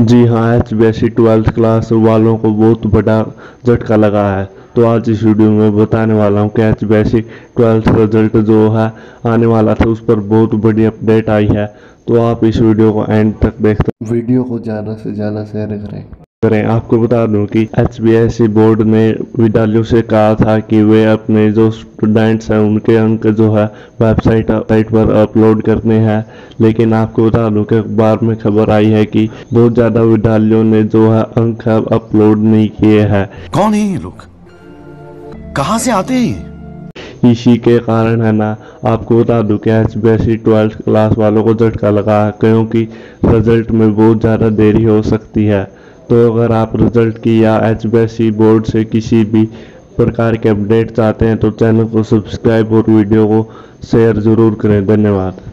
जी हाँ, HBSE 12th class वालों को बहुत बड़ा झटका लगा है। तो आज इस वीडियो में बताने वाला हूँ कि HBSE 12th रिजल्ट जो है आने वाला था उस पर बहुत बड़ी अपडेट आई है। तो आप इस वीडियो को एंड तक देखते हैं। वीडियो को ज़्यादा से ज़्यादा शेयर करें। आपको बता दूँ कि HBSE बोर्ड ने विद्यालयों से कहा था कि वे अपने जो स्टूडेंट्स हैं उनके अंक जो है वेबसाइट पर अपलोड करने हैं, लेकिन आपको बता दूं कि अखबार में खबर आई है कि बहुत ज़्यादा विद्यालयों ने जो है अंक अपलोड नहीं किए हैं। कौन है ये लोग, कहाँ से आते हैं? इसी के कारण है ना, आपको बता दूं कि HBSE 12th क्लास वालों को झटका लगा है क्योंकि रिजल्ट में बहुत ज़्यादा देरी हो सकती है। तो अगर आप रिजल्ट की या HBSE बोर्ड से किसी भी प्रकार के अपडेट चाहते हैं तो चैनल को सब्सक्राइब और वीडियो को शेयर ज़रूर करें। धन्यवाद।